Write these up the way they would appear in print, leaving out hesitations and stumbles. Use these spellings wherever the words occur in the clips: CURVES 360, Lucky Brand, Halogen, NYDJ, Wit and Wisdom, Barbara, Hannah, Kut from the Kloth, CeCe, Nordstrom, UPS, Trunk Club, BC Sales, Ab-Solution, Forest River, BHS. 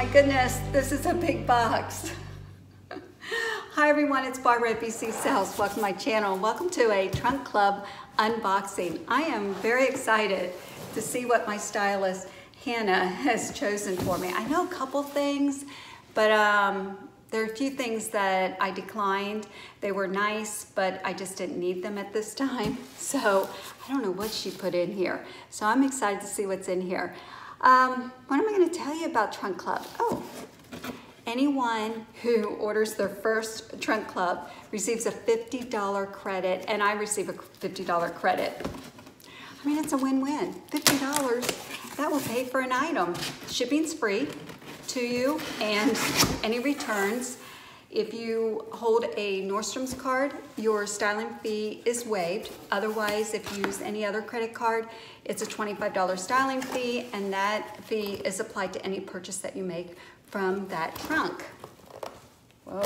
my goodness, this is a big box. Hi everyone, it's Barbara at BC Sales. Welcome to my channel. Welcome to a Trunk Club unboxing. I am very excited to see what my stylist Hannah has chosen for me. I know a couple things, but there are a few things that I declined. They were nice, but I just didn't need them at this time. So I don't know what she put in here. So I'm excited to see what's in here. What am I gonna tell you about Trunk Club? Oh, anyone who orders their first Trunk Club receives a $50 credit, and I receive a $50 credit. I mean, it's a win-win. $50, that will pay for an item. Shipping's free to you, and any returns. If you hold a Nordstrom's card, your styling fee is waived. Otherwise, if you use any other credit card, it's a $25 styling fee, and that fee is applied to any purchase that you make from that trunk. Whoa.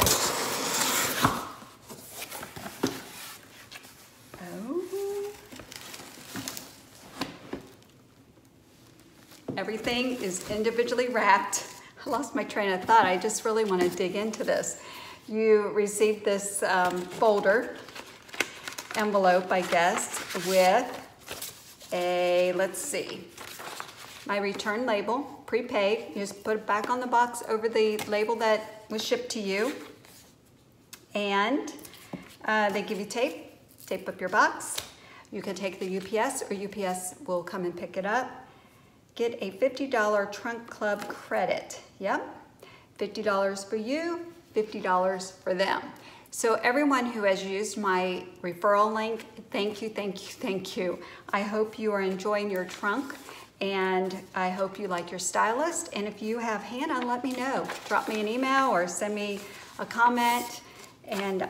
Oh. Everything is individually wrapped. I lost my train of thought. I just really want to dig into this. You receive this folder, envelope, I guess, with a, let's see, my return label, prepaid. You just put it back on the box over the label that was shipped to you. And they give you tape, tape up your box. You can take the UPS, or UPS will come and pick it up. Get a $50 Trunk Club credit. Yep, $50 for you, $50 for them. So everyone who has used my referral link, thank you, thank you, thank you. I hope you are enjoying your trunk, and I hope you like your stylist. And if you have Hannah, let me know. Drop me an email or send me a comment, and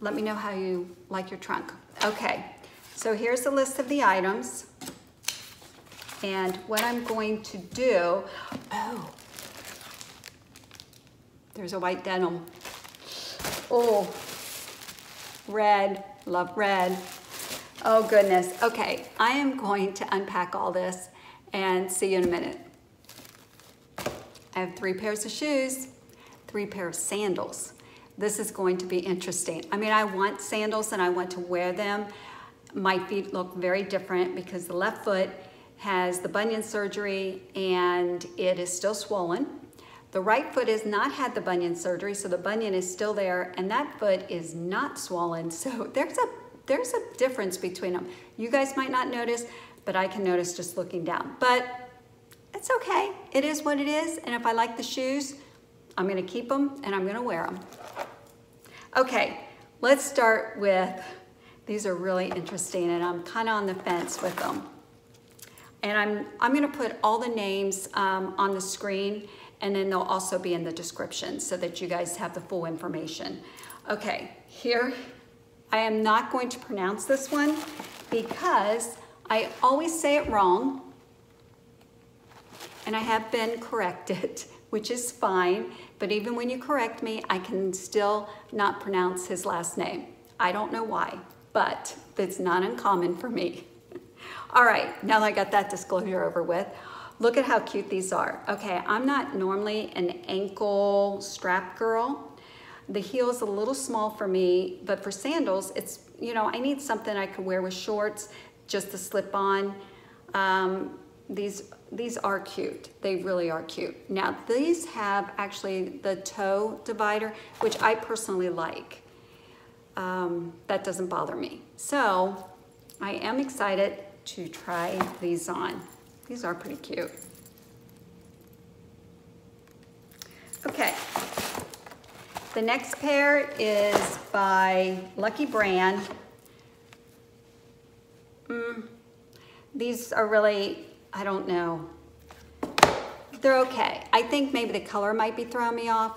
let me know how you like your trunk. Okay, so here's the list of the items. And what I'm going to do, oh, there's a white denim. Oh, red, love red. Oh goodness, okay. I am going to unpack all this and see you in a minute. I have 3 pairs of shoes, 3 pairs of sandals. This is going to be interesting. I mean, I want sandals and I want to wear them. My feet look very different because the left foot has the bunion surgery and it is still swollen. The right foot has not had the bunion surgery, so the bunion is still there, and that foot is not swollen. So there's a difference between them. You guys might not notice, but I can notice just looking down. But it's okay, it is what it is, and if I like the shoes, I'm gonna keep them and I'm gonna wear them. Okay, let's start with, these are really interesting and I'm kinda on the fence with them. And I'm gonna put all the names on the screen, and then they'll also be in the description so that you guys have the full information. Okay, here, I am not going to pronounce this one because I always say it wrong, and I have been corrected, which is fine, but even when you correct me, I can still not pronounce his last name. I don't know why, but that's not uncommon for me. All right, now that I got that disclosure over with, look at how cute these are. Okay, I'm not normally an ankle strap girl. The heel's a little small for me, but for sandals, it's, you know, I need something I could wear with shorts just to slip on. These are cute. They really are cute. Now, these have actually the toe divider, which I personally like. That doesn't bother me. So, I am excited to try these on. These are pretty cute. Okay, the next pair is by Lucky Brand. These are really, I don't know. They're okay. I think maybe the color might be throwing me off.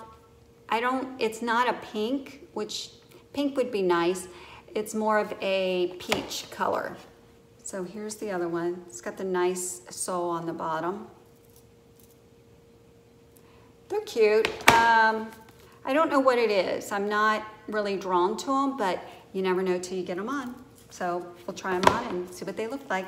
It's not a pink, which pink would be nice. It's more of a peach color. So here's the other one. It's got the nice sole on the bottom. They're cute. I don't know what it is. I'm not really drawn to them, but you never know till you get them on. So we'll try them on and see what they look like.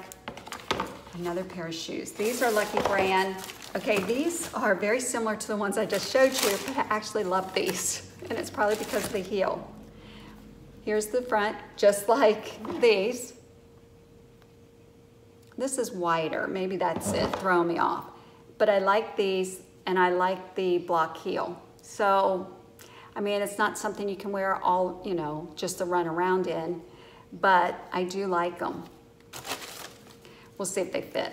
another pair of shoes. These are Lucky Brand. Okay, these are very similar to the ones I just showed you, but I actually love these, and it's probably because of the heel. Here's the front, just like these. This is wider, maybe that's it, throwing me off. But I like these, and I like the block heel. So, I mean, it's not something you can wear all, you know, just to run around in, but I do like them. We'll see if they fit.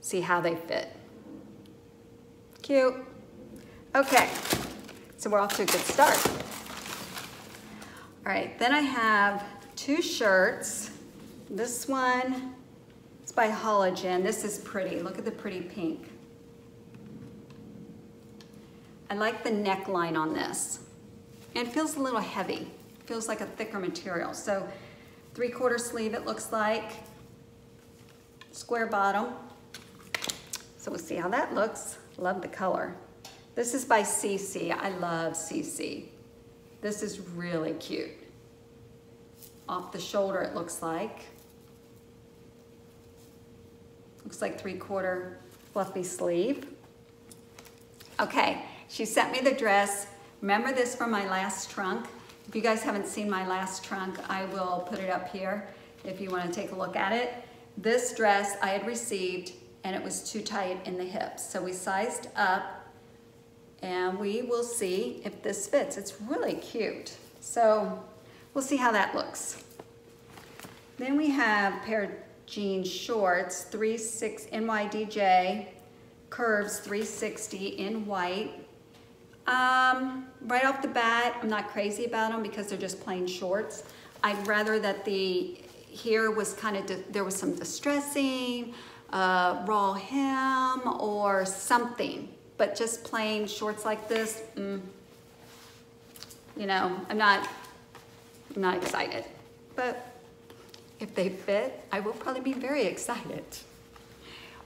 See how they fit. Cute. Okay, so we're off to a good start. All right, then I have two shirts. This one is by Halogen. This is pretty. Look at the pretty pink. I like the neckline on this. And it feels a little heavy. It feels like a thicker material. So 3/4 sleeve it looks like. Square bottom. So we'll see how that looks. Love the color. This is by CeCe. I love CeCe. This is really cute. Off the shoulder it looks like. Looks like 3/4 fluffy sleeve. Okay, she sent me the dress. Remember this from my last trunk. If you guys haven't seen my last trunk, I will put it up here if you want to take a look at it. This dress I had received and it was too tight in the hips. So we sized up and we will see if this fits. It's really cute. So we'll see how that looks. Then we have a pair of jean shorts, 3/6 NYDJ, curves 360 in white. Right off the bat, I'm not crazy about them because they're just plain shorts. I'd rather that the here was kind of, there was some distressing, raw hem or something, but just plain shorts like this, you know, I'm not excited, but if they fit, I will probably be very excited.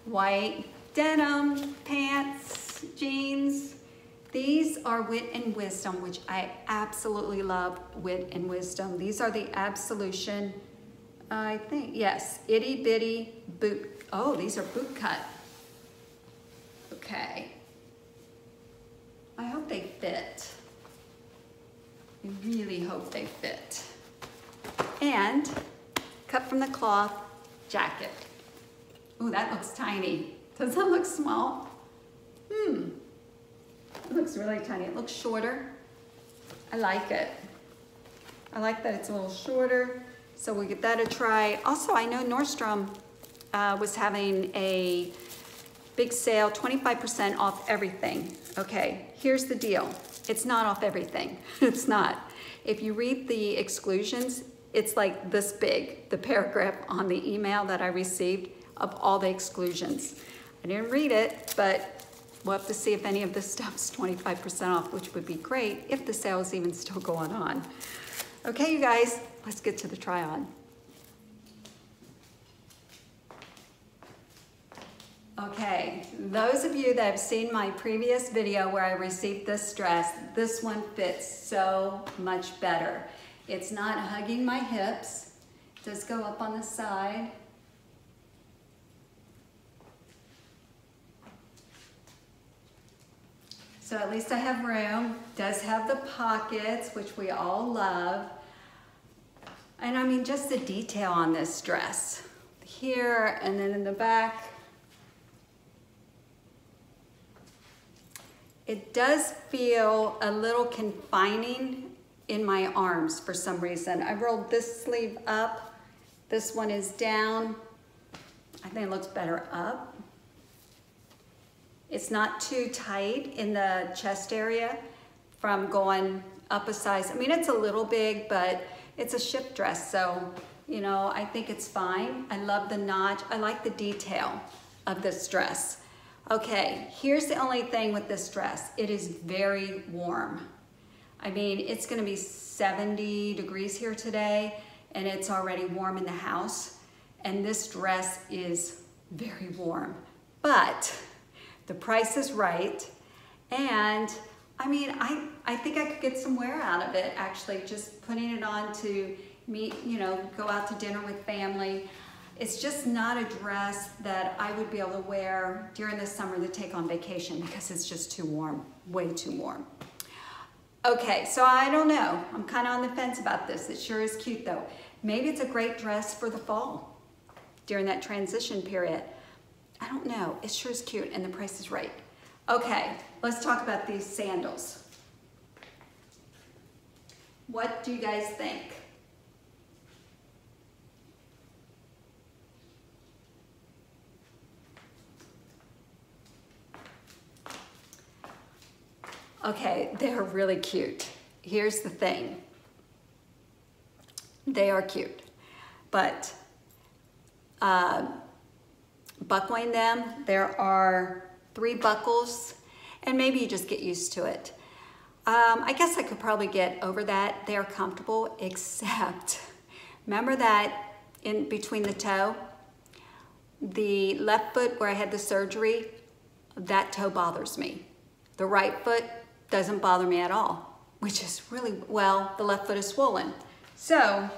White denim, pants, jeans. These are Wit and Wisdom, which I absolutely love. Wit and Wisdom. These are the Absolution, I think, yes, itty bitty boot. Oh, these are boot cut. Okay. I hope they fit. I really hope they fit. And Kut from the Kloth jacket. Oh, that looks tiny. Does that look small? It looks really tiny. It looks shorter. I like it. I like that it's a little shorter. So we'll give that a try. Also, I know Nordstrom was having a big sale, 25% off everything. Okay, here's the deal. It's not off everything. It's not. If you read the exclusions, it's like this big, the paragraph on the email that I received of all the exclusions. I didn't read it, but we'll have to see if any of this stuff's 25% off, which would be great if the sale is even still going on. Okay, you guys, let's get to the try on. Okay, those of you that have seen my previous video where I received this dress, this one fits so much better. It's not hugging my hips. It does go up on the side. So at least I have room. Does have the pockets, which we all love. And I mean, just the detail on this dress. Here and then in the back. It does feel a little confining in my arms for some reason. I rolled this sleeve up. This one is down. I think it looks better up. It's not too tight in the chest area from going up a size. I mean, it's a little big, but it's a ship dress. So, you know, I think it's fine. I love the notch. I like the detail of this dress. Okay, here's the only thing with this dress. It is very warm. I mean, it's gonna be 70 degrees here today, and it's already warm in the house. And this dress is very warm, but the price is right. And I mean, I think I could get some wear out of it, actually, just putting it on to meet, you know, go out to dinner with family. It's just not a dress that I would be able to wear during the summer to take on vacation because it's just too warm, way too warm. Okay, so I don't know. I'm kind of on the fence about this. It sure is cute though. Maybe it's a great dress for the fall during that transition period. I don't know. It sure is cute and the price is right. Okay, let's talk about these sandals. What do you guys think? Okay, they're really cute. Here's the thing. They are cute, but buckling them, there are 3 buckles, and maybe you just get used to it. I guess I could probably get over that. They are comfortable, except remember that in between the toe, the left foot where I had the surgery, that toe bothers me. The right foot doesn't bother me at all, which is really, well, the left foot is swollen. So,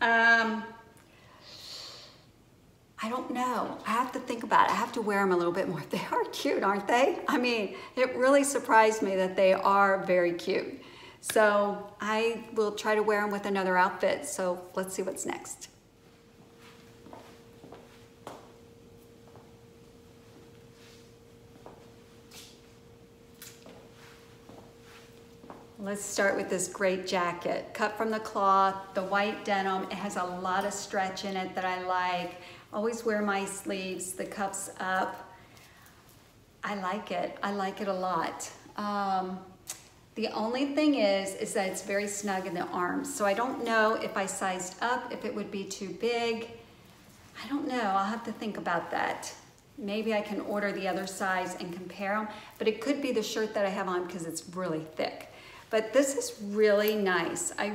I don't know. I have to think about it. I have to wear them a little bit more. They are cute, aren't they? I mean, it really surprised me that they are very cute. So I will try to wear them with another outfit. So let's see what's next. Let's start with this great jacket. Kut from the Kloth, the white denim. It has a lot of stretch in it that I like. Always wear my sleeves, the cuffs up. I like it. I like it a lot. The only thing is that it's very snug in the arms. So I don't know if I sized up, if it would be too big. I don't know. I'll have to think about that. Maybe I can order the other size and compare them, but it could be the shirt that I have on because it's really thick. But this is really nice. I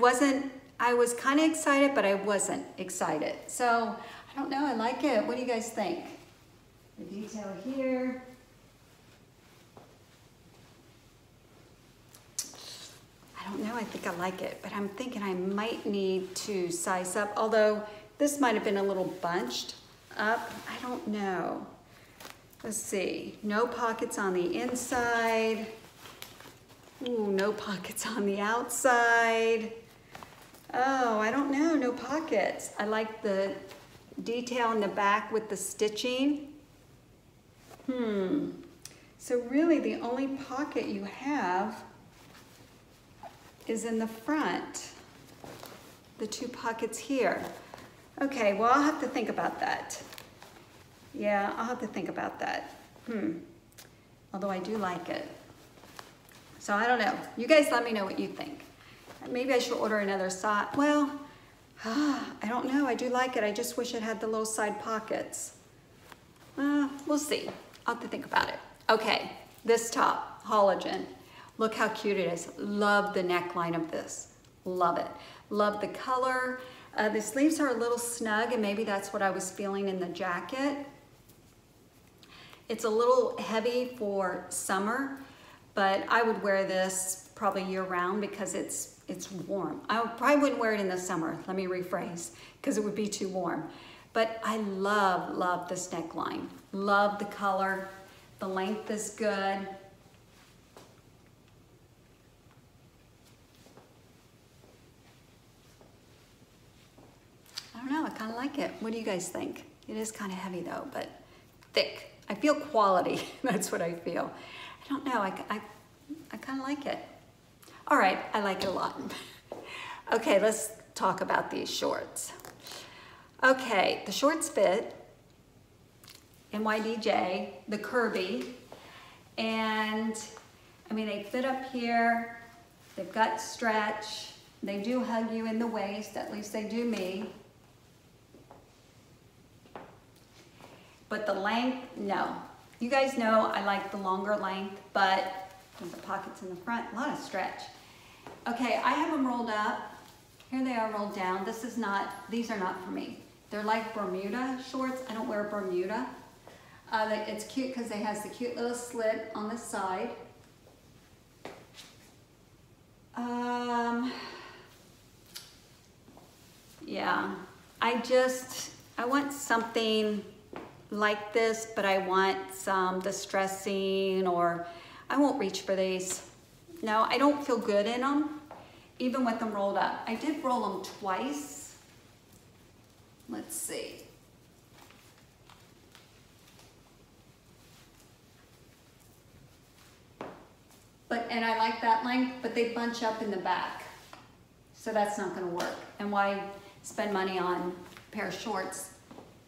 was kind of excited, but I wasn't excited. So I don't know, I like it. What do you guys think? The detail here. I don't know, I think I like it, but I'm thinking I might need to size up, although this might've been a little bunched up. I don't know. Let's see, no pockets on the inside. Ooh, no pockets on the outside. Oh, I don't know, no pockets. I like the detail in the back with the stitching. So really the only pocket you have is in the front, the 2 pockets here. Okay, well, I'll have to think about that. Yeah, I'll have to think about that. Although I do like it. So I don't know. You guys let me know what you think. Maybe I should order another size. Well, I don't know. I do like it. I just wish it had the little side pockets. We'll see. I'll have to think about it. Okay, this top, Halogen. Look how cute it is. Love the neckline of this. Love it. Love the color. The sleeves are a little snug, and maybe that's what I was feeling in the jacket. It's a little heavy for summer, but I would wear this probably year round because it's warm. I probably wouldn't wear it in the summer, let me rephrase, because it would be too warm. But I love, love this neckline. Love the color, the length is good. I don't know, I kind of like it. What do you guys think? It is kind of heavy though, but thick. I feel quality, that's what I feel. I don't know, I kind of like it. All right, I like it a lot. Okay, let's talk about these shorts. Okay, the shorts fit, NYDJ, the Kirby, and I mean, they fit up here, they've got stretch, they do hug you in the waist, at least they do me. But the length, no. You guys know I like the longer length, but with the pockets in the front, a lot of stretch. Okay, I have them rolled up. Here they are rolled down. This is not, these are not for me. They're like Bermuda shorts. I don't wear Bermuda. It's cute because it has the cute little slit on the side. Yeah, I want something like this, but I want some distressing, or I won't reach for these. No, I don't feel good in them, even with them rolled up. I did roll them twice. Let's see. But, and I like that length, but they bunch up in the back. So that's not gonna work. And why spend money on a pair of shorts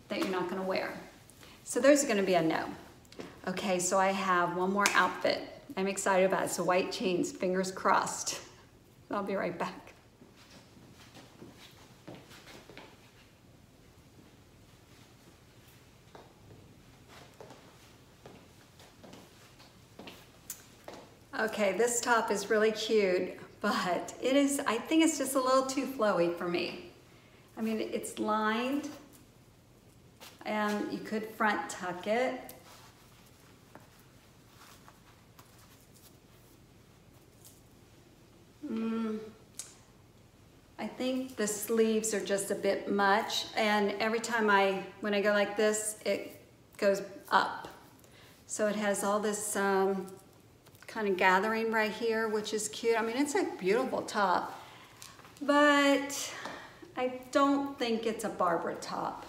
that you're not gonna wear? So those are gonna be a no. Okay, so I have one more outfit I'm excited about. It's a white jeans, fingers crossed. I'll be right back. Okay, this top is really cute, but it is, I think it's just a little too flowy for me. I mean, it's lined, and you could front tuck it. I think the sleeves are just a bit much, and every time when I go like this, it goes up. So it has all this, kind of gathering right here, which is cute. I mean, it's a beautiful top, but I don't think it's a Barbara top.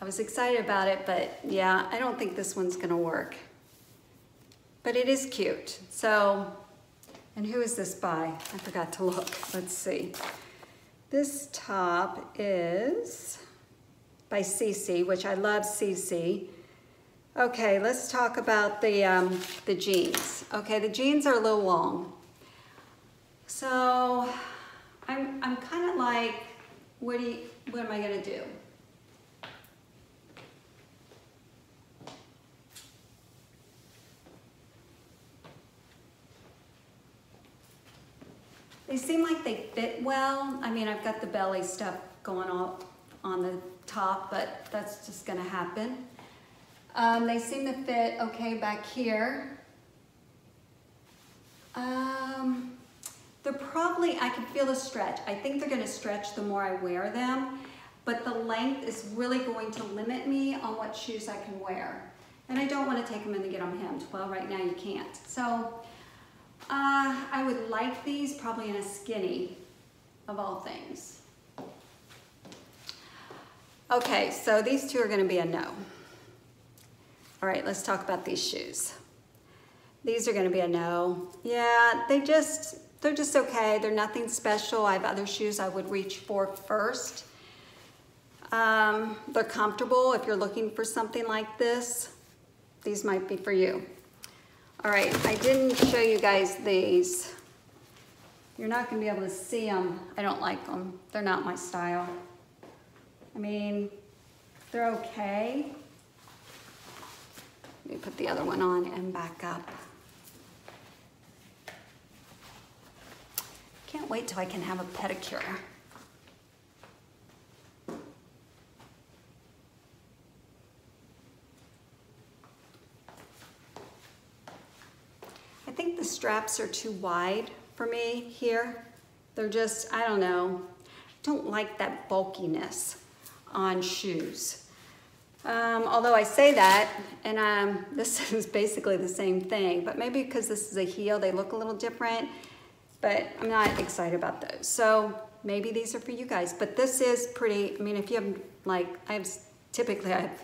I was excited about it, but yeah, I don't think this one's gonna work. But it is cute. So, and who is this by? I forgot to look. Let's see. This top is by CeCe, which I love CeCe. Okay, let's talk about the jeans. Okay, the jeans are a little long. So I'm kind of like, what am I gonna do? They seem like they fit well. I mean, I've got the belly stuff going on the top, but that's just gonna happen. They seem to fit okay back here. They're probably, I can feel the stretch. I think they're gonna stretch the more I wear them, but the length is really going to limit me on what shoes I can wear. And I don't wanna take them in to get them hemmed. Well, right now you can't. So I would like these probably in a skinny, of all things. Okay, so these two are gonna be a no. All right, let's talk about these shoes. These are gonna be a no. Yeah, they're just okay. They're nothing special. I have other shoes I would reach for first. They're comfortable. If you're looking for something like this, these might be for you. All right, I didn't show you guys these. You're not gonna be able to see them. I don't like them. They're not my style. I mean, they're okay. Let me put the other one on and back up. Can't wait till I can have a pedicure. I think the straps are too wide for me here. They're just, I don't know. I don't like that bulkiness on shoes. Although I say that, and this is basically the same thing, but maybe because this is a heel, they look a little different, but I'm not excited about those. So maybe these are for you guys, but this is pretty, I mean, if you have, like, typically I have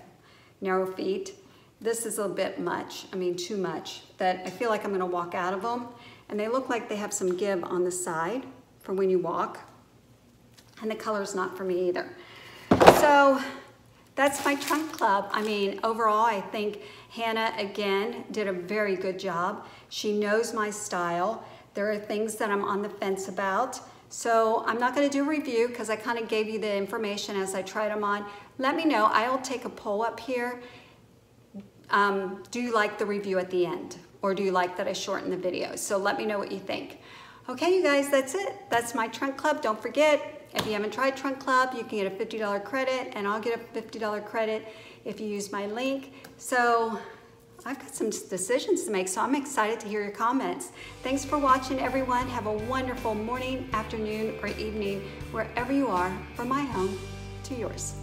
narrow feet. This is a bit much, I mean, too much, that I feel like I'm gonna walk out of them, and they look like they have some give on the side for when you walk, and the color's not for me either. So, that's my Trunk Club. I mean, overall, I think Hannah, again, did a very good job. She knows my style. There are things that I'm on the fence about. So I'm not gonna do a review because I kind of gave you the information as I tried them on. Let me know, I'll take a poll up here. Do you like the review at the end? Or do you like that I shortened the video? So let me know what you think. Okay, you guys, that's it. That's my Trunk Club, don't forget. If you haven't tried Trunk Club, you can get a $50 credit, and I'll get a $50 credit if you use my link. So I've got some decisions to make, so I'm excited to hear your comments. Thanks for watching, everyone. Have a wonderful morning, afternoon, or evening, wherever you are, from my home to yours.